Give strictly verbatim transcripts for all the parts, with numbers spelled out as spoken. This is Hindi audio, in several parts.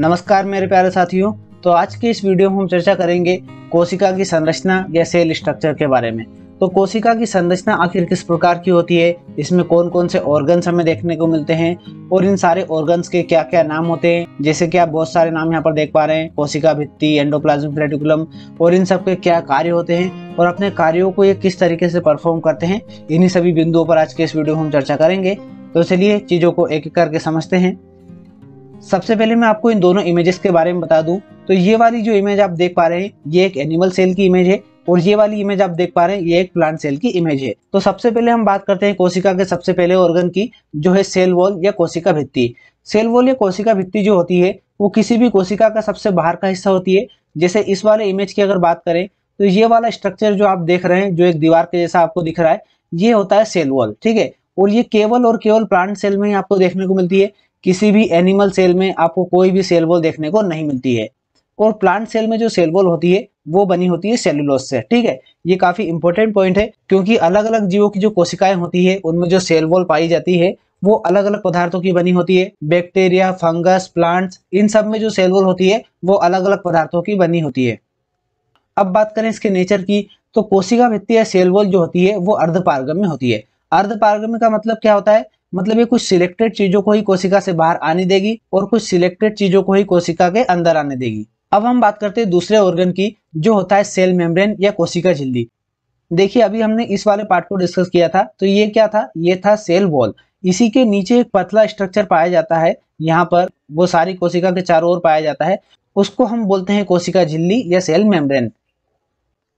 नमस्कार मेरे प्यारे साथियों। तो आज की इस वीडियो में हम चर्चा करेंगे कोशिका की संरचना या सेल स्ट्रक्चर के बारे में। तो कोशिका की संरचना आखिर किस प्रकार की होती है, इसमें कौन कौन से ऑर्गन्स हमें देखने को मिलते हैं और इन सारे ऑर्गन्स के क्या क्या नाम होते हैं, जैसे कि आप बहुत सारे नाम यहाँ पर देख पा रहे हैं, कोशिका भित्ति, एंडोप्लाज्मिक रेटिकुलम, और इन सब के क्या कार्य होते हैं और अपने कार्यों को ये किस तरीके से परफॉर्म करते हैं, इन्हीं सभी बिंदुओं पर आज के इस वीडियो में हम चर्चा करेंगे। तो चलिए चीज़ों को एक एक करके समझते हैं। सबसे पहले मैं आपको इन दोनों इमेजेस के बारे में बता दूं। तो ये वाली जो इमेज आप देख पा रहे हैं ये एक एनिमल सेल की इमेज है और ये वाली इमेज आप देख पा रहे हैं ये एक प्लांट सेल की इमेज है। तो सबसे पहले हम बात करते हैं कोशिका के सबसे पहले ऑर्गन की, जो है सेल वॉल या कोशिका भित्ति। सेल वॉल या कोशिका भित्ति जो होती है वो किसी भी कोशिका का सबसे बाहर का हिस्सा होती है। जैसे इस वाले इमेज की अगर बात करें तो ये वाला स्ट्रक्चर जो आप देख रहे हैं, जो एक दीवार के जैसा आपको दिख रहा है, ये होता है सेल वॉल, ठीक है। और ये केवल और केवल प्लांट सेल में ही आपको देखने को मिलती है, किसी भी एनिमल सेल में आपको कोई भी सेल वॉल देखने को नहीं मिलती है। और प्लांट सेल में जो सेल वॉल होती है वो बनी होती है सेलुलोज से, ठीक है। ये काफी इंपॉर्टेंट पॉइंट है क्योंकि अलग अलग जीवों की जो कोशिकाएं होती है उनमें जो सेल वॉल पाई जाती है वो अलग अलग पदार्थों की बनी होती है। बैक्टीरिया, फंगस, प्लांट्स, इन सब में जो सेल वॉल होती है वो अलग अलग पदार्थों की बनी होती है। अब बात करें इसके नेचर की, तो कोशिका भित्ति या सेल वॉल जो होती है वो अर्धपारगम्य होती है। अर्धपारगम्य का मतलब क्या होता है? मतलब ये कुछ सिलेक्टेड चीजों को ही कोशिका से बाहर आने देगी और कुछ सिलेक्टेड चीजों को ही कोशिका के अंदर आने देगी। अब हम बात करते हैं दूसरे ऑर्गन की, जो होता है सेल मेम्ब्रेन या कोशिका झिल्ली। देखिए अभी हमने इस वाले पार्ट को डिस्कस किया था, तो ये क्या था? ये था सेल वॉल। इसी के नीचे एक पतला स्ट्रक्चर पाया जाता है, यहाँ पर वो सारी कोशिका के चारों ओर पाया जाता है, उसको हम बोलते हैं कोशिका झिल्ली या सेल मेम्ब्रेन।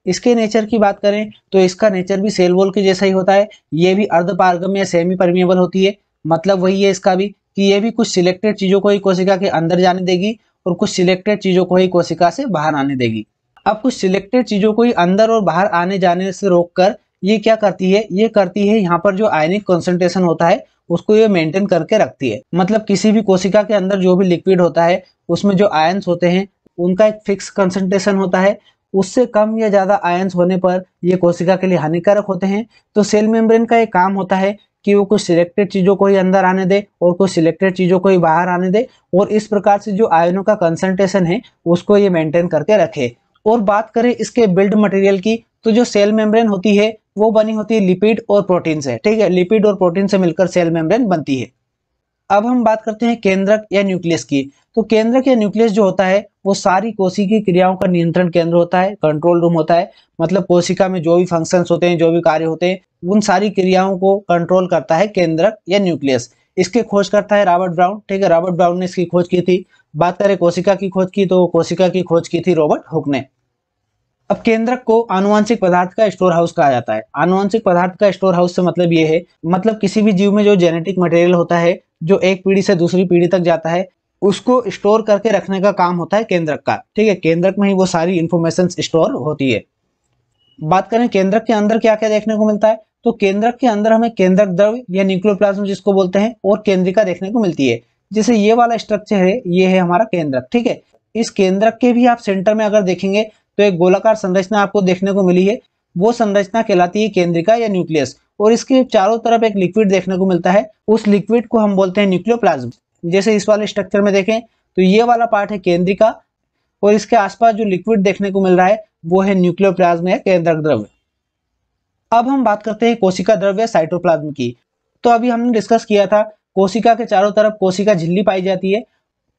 इसके नेचर की बात करें तो इसका नेचर भी सेल वॉल के जैसा ही होता है। ये भी अर्धपारगम्य या सेमी परमिएबल होती है। मतलब वही है इसका भी कि ये भी कुछ सिलेक्टेड चीजों को ही कोशिका के अंदर जाने देगी और कुछ सिलेक्टेड चीजों को ही कोशिका से बाहर आने देगी। अब कुछ सिलेक्टेड चीजों को ही अंदर और बाहर आने जाने से रोककर ये क्या करती है? ये करती है यहाँ पर जो आयनिक कॉन्सेंट्रेशन होता है उसको ये मेंटेन करके रखती है। मतलब किसी भी कोशिका के अंदर जो भी लिक्विड होता है उसमें जो आयंस होते हैं उनका एक फिक्स कंसंट्रेशन होता है, उससे कम या ज़्यादा आयंस होने पर ये कोशिका के लिए हानिकारक होते हैं। तो सेल मेम्ब्रेन का ये काम होता है कि वो कुछ सिलेक्टेड चीज़ों को ही अंदर आने दे और कुछ सिलेक्टेड चीज़ों को ही बाहर आने दे, और इस प्रकार से जो आयनों का कंसंट्रेशन है उसको ये मेंटेन करके रखे। और बात करें इसके बिल्ड मटेरियल की, तो जो सेल मेम्ब्रेन होती है वो बनी होती है लिपिड और प्रोटीन से, ठीक है। लिपिड और प्रोटीन से मिलकर सेल मेम्ब्रेन बनती है। अब हम बात करते हैं केंद्रक या न्यूक्लियस की। तो केंद्रक या न्यूक्लियस जो होता है वो सारी कोशिकीय क्रियाओं का नियंत्रण केंद्र होता है, कंट्रोल रूम होता है। मतलब कोशिका में जो भी फंक्शंस होते हैं, जो भी कार्य होते हैं, उन सारी क्रियाओं को कंट्रोल करता है केंद्रक या न्यूक्लियस। इसके खोज करता है रॉबर्ट ब्राउन, ठीक है। रॉबर्ट ब्राउन ने इसकी खोज की थी। बात करें कोशिका की खोज की, तो कोशिका की खोज की थी रॉबर्ट हुक ने। अब केंद्रक को आनुवांशिक पदार्थ का स्टोर हाउस कहा जाता है। आनुवांशिक पदार्थ का स्टोर हाउस से मतलब ये है, मतलब किसी भी जीव में जो जेनेटिक मटेरियल होता है जो एक पीढ़ी से दूसरी पीढ़ी तक जाता है उसको स्टोर करके रखने का काम होता है केंद्रक का, ठीक है। केंद्रक में ही वो सारी इंफॉर्मेशन स्टोर होती है। बात करें केंद्रक के अंदर क्या क्या देखने को मिलता है, तो केंद्रक के अंदर हमें केंद्रक द्रव्य या न्यूक्लियोप्लाज्म जिसको बोलते हैं और केंद्रिका देखने को मिलती है। जैसे ये वाला स्ट्रक्चर है, ये है हमारा केंद्रक, ठीक है। इस केंद्रक के भी आप सेंटर में अगर देखेंगे तो एक गोलाकार संरचना आपको देखने को मिली है, वो संरचना कहलाती है केंद्रिका या न्यूक्लियस। और इसके चारों तरफ एक लिक्विड देखने को मिलता है, उस लिक्विड को हम बोलते हैं न्यूक्लियोप्लाज्म। जैसे इस वाले स्ट्रक्चर में देखें तो ये वाला पार्ट है केंद्रिका और इसके आसपास जो लिक्विड देखने को मिल रहा है वो है न्यूक्लियोप्लाज्म या केंद्रक द्रव्य। अब हम बात करते हैं कोशिका द्रव्य साइटोप्लाज्म की। तो अभी हमने डिस्कस किया था कोशिका के चारों तरफ कोशिका झिल्ली पाई जाती है,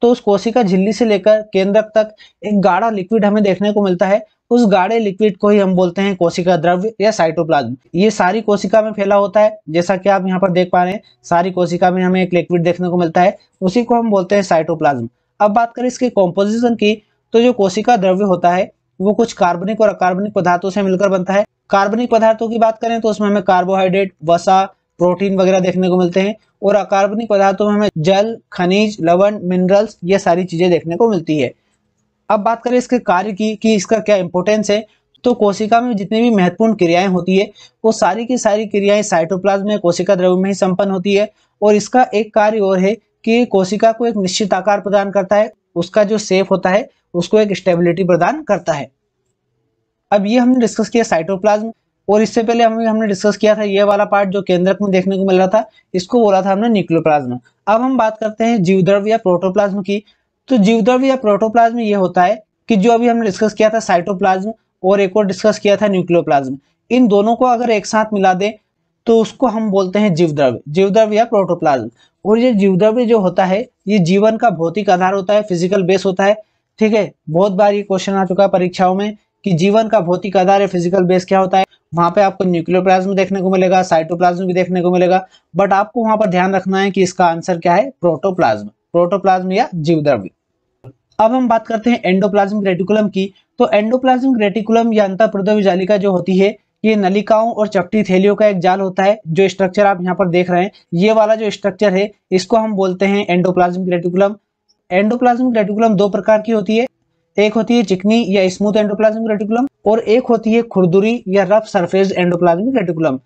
तो उस कोशिका झिल्ली से लेकर केंद्रक तक एक गाढ़ा लिक्विड हमें देखने को मिलता है। उस गाढ़े लिक्विड को ही हम बोलते हैं कोशिका द्रव्य या साइटोप्लाज्म। ये सारी कोशिका में फैला होता है, जैसा कि आप यहाँ पर देख पा रहे हैं सारी कोशिका में हमें एक लिक्विड देखने को मिलता है, उसी को हम बोलते हैं साइटोप्लाज्म। अब बात करें इसके कॉम्पोजिशन की, तो जो कोशिका द्रव्य होता है वो कुछ कार्बनिक और अकार्बनिक पदार्थों से मिलकर बनता है। कार्बनिक पदार्थों की बात करें तो उसमें हमें कार्बोहाइड्रेट, वसा, प्रोटीन वगैरह देखने को मिलते हैं, और अकार्बनिक पदार्थों में हमें जल, खनिज, लवण, मिनरल्स, ये सारी चीजें देखने को मिलती है। अब बात करें इसके कार्य की कि इसका क्या इंपॉर्टेंस है, तो कोशिका में जितनी भी महत्वपूर्ण क्रियाएं होती है वो सारी की सारी क्रियाएं साइटोप्लाज्म में, कोशिका द्रव्य में ही संपन्न होती है। और इसका एक कार्य और है कि कोशिका को एक निश्चित आकार प्रदान करता है, उसका जो शेप होता है उसको एक स्टेबिलिटी प्रदान करता है। अब ये हमने डिस्कस किया साइटोप्लाज्म, और इससे पहले हमें हमने डिस्कस किया था ये वाला पार्ट जो केंद्रक में देखने को मिल रहा था, इसको बोला था हमने न्यूक्लियोप्लाज्म। अब हम बात करते हैं जीवद्रव्य या प्रोटोप्लाज्म की। तो जीवद्रव्य या प्रोटोप्लाज्म ये होता है कि जो अभी हमने डिस्कस किया था साइटोप्लाज्म और एक और डिस्कस किया था न्यूक्लियोप्लाज्म, इन दोनों को अगर एक साथ मिला दें तो उसको हम बोलते हैं जीवद्रव्य, जीवद्रव्य या प्रोटोप्लाज्म। और ये जीवद्रव्य जो होता है ये जीवन का भौतिक आधार होता है, फिजिकल बेस होता है। ठीक है, बहुत बार ये क्वेश्चन आ चुका है परीक्षाओं में कि जीवन का भौतिक आधार या फिजिकल बेस क्या होता है। वहाँ पे आपको न्यूक्लियोप्लाज्म देखने को मिलेगा, साइटोप्लाज्म भी देखने को मिलेगा, बट आपको वहाँ पर ध्यान रखना है कि इसका आंसर क्या है, प्रोटोप्लाज्म, प्रोटोप्लाज्म या जीवद्रव्य। अब हम बात करते हैं एंडोप्लाज्मिक रेटिकुलम की। तो एंडोप्लाज्मिक रेटिकुलम या अंतःप्रद्रव्य जालिका जो होती है ये नलिकाओं और चपटी थैलियों का एक जाल होता है। जो स्ट्रक्चर आप यहाँ पर देख रहे हैं, ये वाला जो स्ट्रक्चर है इसको हम बोलते हैं एंडोप्लाज्मिक रेटिकुलम। एंडोप्लाज्मिक रेटिकुलम दो प्रकार की होती है, एक होती है चिकनी या स्मूथ एंडोप्लाज्मिक रेटिकुलम और एक होती है खुरदुरी या रफ सरफेस एंडोप्लाज्मिक रेटिकुलम।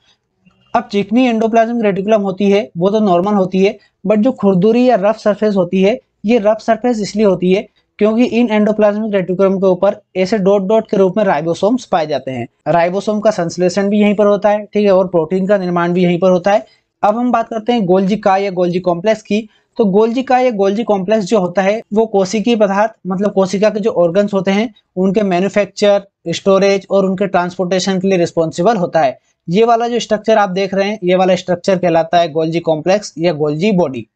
अब चिकनी एंडोप्लाज्मिक रेटिकुलम होती है वो तो नॉर्मल होती है, बट जो खुरदुरी या रफ सरफेस होती है, ये रफ सरफेस इसलिए होती है क्योंकि इन एंडोप्लाज्मिक रेटिकुलम के ऊपर ऐसे डॉट डॉट के रूप में राइबोसोम्स पाए जाते हैं। राइबोसोम का संश्लेषण भी यहीं पर होता है, ठीक है, और प्रोटीन का निर्माण भी यहीं पर होता है। अब हम बात करते हैं गोल्जी काय या गोल्जी कॉम्प्लेक्स की। तो गोल्जी काय या गोल्जी कॉम्प्लेक्स जो होता है वो कोशिकीय पदार्थ, मतलब कोशिका के जो ऑर्गन्स होते हैं उनके मैन्युफैक्चर, स्टोरेज और उनके ट्रांसपोर्टेशन के लिए रिस्पॉन्सिबल होता है। ये वाला जो स्ट्रक्चर आप देख रहे हैं ये वाला स्ट्रक्चर कहलाता है गोल्जी कॉम्प्लेक्स या गोल्जी बॉडी,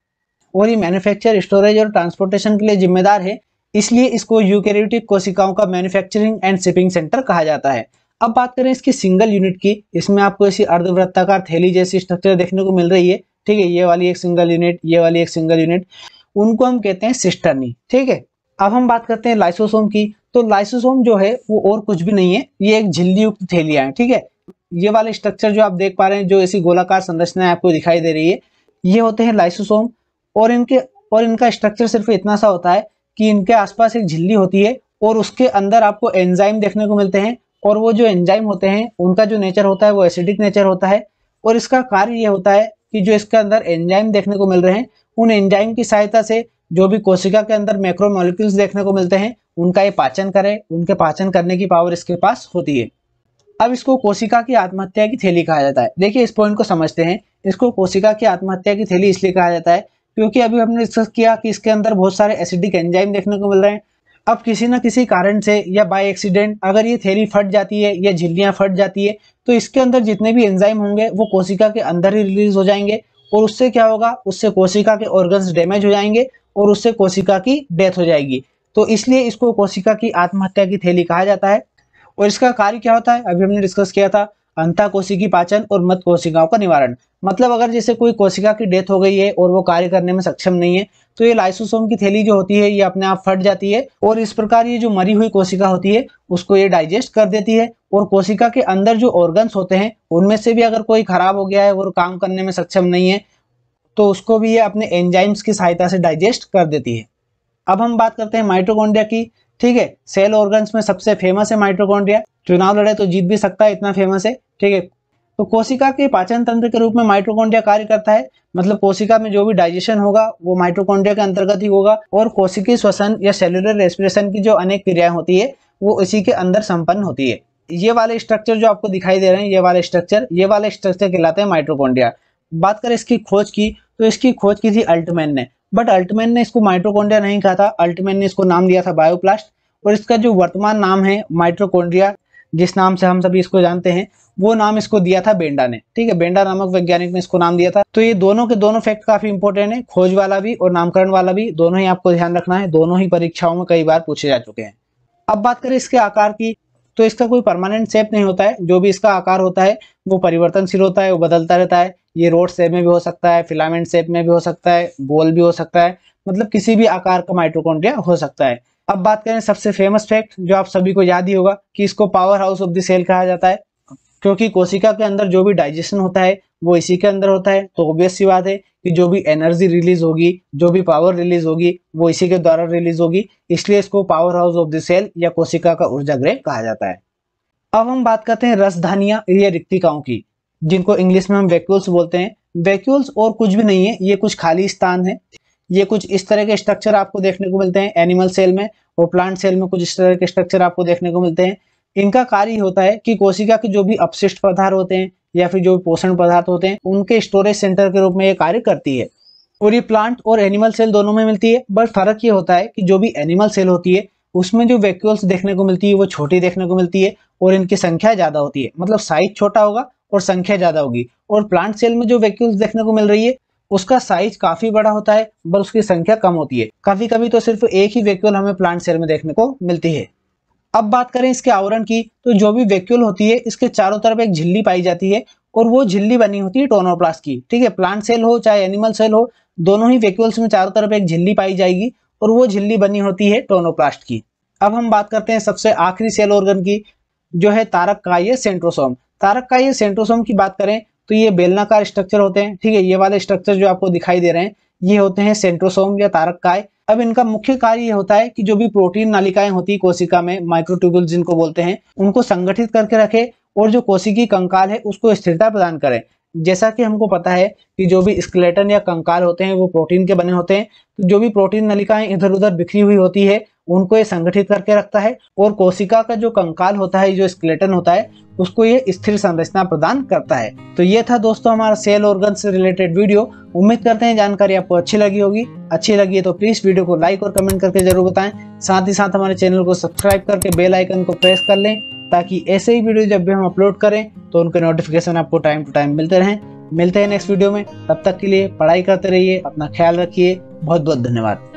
और ये मैन्युफैक्चर, स्टोरेज और ट्रांसपोर्टेशन के लिए जिम्मेदार है, इसलिए इसको यूकैरियोटिक कोशिकाओं का मैन्युफैक्चरिंग एंड शिपिंग सेंटर कहा जाता है। अब बात करें इसकी सिंगल यूनिट की। इसमें आपको ऐसी अर्धवृत्ताकार थैली जैसी स्ट्रक्चर देखने को मिल रही है, ठीक है, ये वाली एक सिंगल यूनिट, ये वाली एक सिंगल यूनिट, उनको हम कहते हैं सिस्टर्नी। ठीक है, अब हम बात करते हैं लाइसोसोम की। तो लाइसोसोम जो है वो और कुछ भी नहीं है, ये एक झिल्ली युक्त थैलियां हैं। ठीक है, ये वाले स्ट्रक्चर जो आप देख पा रहे हैं, जो ऐसी गोलाकार संरचनाएं आपको दिखाई दे रही है, ये होते हैं लाइसोसोम। और इनके और इनका स्ट्रक्चर सिर्फ इतना सा होता है कि इनके आसपास एक झिल्ली होती है और उसके अंदर आपको एंजाइम देखने को मिलते हैं, और वो जो एंजाइम होते हैं उनका जो नेचर होता है वो एसिडिक नेचर होता है। और इसका कार्य ये होता है कि जो इसके अंदर एंजाइम देखने को मिल रहे हैं, उन एंजाइम की सहायता से जो भी कोशिका के अंदर मैक्रोमोलिक्यूल्स देखने को मिलते हैं उनका ये पाचन करे, उनके पाचन करने की पावर इसके पास होती है। अब इसको कोशिका की आत्महत्या की थैली कहा जाता है। देखिए इस पॉइंट को समझते हैं, इसको कोशिका की आत्महत्या की थैली इसलिए कहा जाता है क्योंकि अभी हमने डिस्कस किया कि इसके अंदर बहुत सारे एसिडिक एंजाइम देखने को मिल रहे हैं। अब किसी ना किसी कारण से या बाय एक्सीडेंट अगर ये थैली फट जाती है या झिल्लियां फट जाती है तो इसके अंदर जितने भी एंजाइम होंगे वो कोशिका के अंदर ही रिलीज हो जाएंगे, और उससे क्या होगा, उससे कोशिका के ऑर्गन्स डैमेज हो जाएंगे और उससे कोशिका की डेथ हो जाएगी। तो इसलिए इसको कोशिका की आत्महत्या की थैली कहा जाता है। और इसका कार्य क्या होता है, अभी हमने डिस्कस किया था, अंतःकोशिकीय पाचन और मध्य कोशिकाओं का निवारण। मतलब अगर जैसे कोई कोशिका की डेथ हो गई है और वो कार्य करने में सक्षम नहीं है तो ये लाइसोसोम की थैली जो होती है ये अपने आप फट जाती है, और इस प्रकार ये जो मरी हुई कोशिका होती है उसको ये डाइजेस्ट कर देती है। और कोशिका के अंदर जो ऑर्गन्स होते हैं उनमें से भी अगर कोई खराब हो गया है और काम करने में सक्षम नहीं है तो उसको भी ये अपने एंजाइम्स की सहायता से डाइजेस्ट कर देती है। अब हम बात करते हैं माइटोकॉन्ड्रिया की। ठीक है, सेल ऑर्गन्स में सबसे फेमस है माइटोकॉन्ड्रिया, चुनाव लड़े तो जीत भी सकता है, इतना फेमस है। ठीक है, तो कोशिका के पाचन तंत्र के रूप में माइटोकॉन्ड्रिया कार्य करता है। मतलब कोशिका में जो भी डाइजेशन होगा वो माइटोकॉन्ड्रिया के अंतर्गत ही होगा, और कोशिकीय श्वसन या सेलुलर रेस्पिरेशन की जो अनेक क्रियाएं होती है वो इसी के अंदर संपन्न होती है। ये वाले स्ट्रक्चर जो आपको दिखाई दे रहे हैं, ये वाले स्ट्रक्चर, ये वाले स्ट्रक्चर कहलाते हैं माइटोकॉन्ड्रिया। बात करें इसकी खोज की, तो इसकी खोज की थी अल्टमैन ने, बट अल्टमैन ने इसको माइटोकॉन्ड्रिया नहीं कहा था, अल्टमैन ने इसको नाम दिया था बायोप्लास्ट, और इसका जो वर्तमान नाम है माइटोकॉन्ड्रिया, जिस नाम से हम सभी इसको जानते हैं, वो नाम इसको दिया था बेंडा ने। ठीक है, बेंडा नामक वैज्ञानिक ने इसको नाम दिया था। तो ये दोनों के दोनों फैक्ट काफी इंपॉर्टेंट है, खोज वाला भी और नामकरण वाला भी, दोनों ही आपको ध्यान रखना है, दोनों ही परीक्षाओं में कई बार पूछे जा चुके हैं। अब बात करें इसके आकार की, तो इसका कोई परमानेंट शेप नहीं होता है, जो भी इसका आकार होता है वो परिवर्तनशील होता है, वो बदलता रहता है। ये रोड शेप में भी हो सकता है, फिलामेंट शेप में भी हो सकता है, गोल भी हो सकता है, मतलब किसी भी आकार का माइटोकॉन्ड्रिया हो सकता है। अब बात करें सबसे फेमस फैक्ट, जो आप सभी को याद ही होगा कि इसको power house of the cell कहा जाता है, क्योंकि कोशिका के अंदर जो भी डाइजेशन होता है वो इसी के अंदर होता है। तो ऑब्वियस सी बात है कि जो भी एनर्जी रिलीज होगी, जो भी पावर रिलीज होगी वो इसी के द्वारा रिलीज होगी, इसलिए इसको power house of the cell या कोशिका का ऊर्जा गृह कहा जाता है। अब हम बात करते हैं रसधानियां या रिक्तिकाओं की, जिनको इंग्लिश में हम वैक्यूल्स बोलते हैं। वैक्यूल्स और कुछ भी नहीं है, ये कुछ खाली स्थान है। ये कुछ इस तरह के स्ट्रक्चर आपको देखने को मिलते हैं एनिमल सेल में, और प्लांट सेल में कुछ इस तरह के स्ट्रक्चर आपको देखने को मिलते हैं। इनका कार्य होता है कि कोशिका के जो भी अपशिष्ट पदार्थ होते हैं या फिर जो पोषण पदार्थ होते हैं उनके स्टोरेज सेंटर के रूप में ये कार्य करती है। और ये प्लांट और एनिमल सेल दोनों में मिलती है। बट फर्क ये होता है कि जो भी एनिमल सेल होती है उसमें जो वैक्यूल्स देखने को मिलती है वो छोटी देखने को मिलती है और इनकी संख्या ज़्यादा होती है, मतलब साइज छोटा होगा और संख्या ज़्यादा होगी। और प्लांट सेल में जो वैक्यूल्स देखने को मिल रही है उसका साइज काफ़ी बड़ा होता है बट उसकी संख्या कम होती है। कभी कभी तो सिर्फ एक ही वैक्यूल हमें प्लांट सेल में देखने को मिलती है। अब बात करें इसके आवरण की, तो जो भी वैक्यूल होती है इसके चारों तरफ एक झिल्ली पाई जाती है और वो झिल्ली बनी होती है टोनोप्लास्ट की। ठीक है, प्लांट सेल हो चाहे एनिमल सेल हो, दोनों ही वैक्यूल्स में चारों तरफ एक झिल्ली पाई जाएगी और वो झिल्ली बनी होती है टोनोप्लास्ट की। अब हम बात करते हैं सबसे आखिरी सेल ऑर्गन की, जो है तारक का ये सेंट्रोसोम। तारक का ये सेंट्रोसोम की बात करें तो ये बेलनाकार स्ट्रक्चर होते हैं। ठीक है, ये वाले स्ट्रक्चर जो आपको दिखाई दे रहे हैं ये होते हैं सेंट्रोसोम या तारक काय। अब इनका मुख्य कार्य ये होता है कि जो भी प्रोटीन नालिकाएं होती है कोशिका में, माइक्रोट्यूब्यूल जिनको बोलते हैं, उनको संगठित करके रखे और जो कोशिकी कंकाल है उसको स्थिरता प्रदान करें। जैसा कि हमको पता है कि जो भी स्केलेटन या कंकाल होते हैं वो प्रोटीन के बने होते हैं, तो जो भी प्रोटीन नलिकाएं इधर उधर बिखरी हुई होती है उनको ये संगठित करके रखता है और कोशिका का जो कंकाल होता है, जो स्केलेटन होता है, उसको ये स्थिर संरचना प्रदान करता है। तो ये था दोस्तों हमारा सेल ऑर्गन से रिलेटेड वीडियो। उम्मीद करते हैं जानकारी आपको अच्छी लगी होगी। अच्छी लगी है तो प्लीज वीडियो को लाइक और कमेंट करके जरूर बताएं। साथ ही साथ हमारे चैनल को सब्सक्राइब करके बेल आइकन को प्रेस कर लें ताकि ऐसे ही वीडियो जब भी हम अपलोड करें तो उनके नोटिफिकेशन आपको टाइम टू टाइम मिलते रहें। मिलते हैं नेक्स्ट वीडियो में, तब तक के लिए पढ़ाई करते रहिए, अपना ख्याल रखिए। बहुत बहुत धन्यवाद।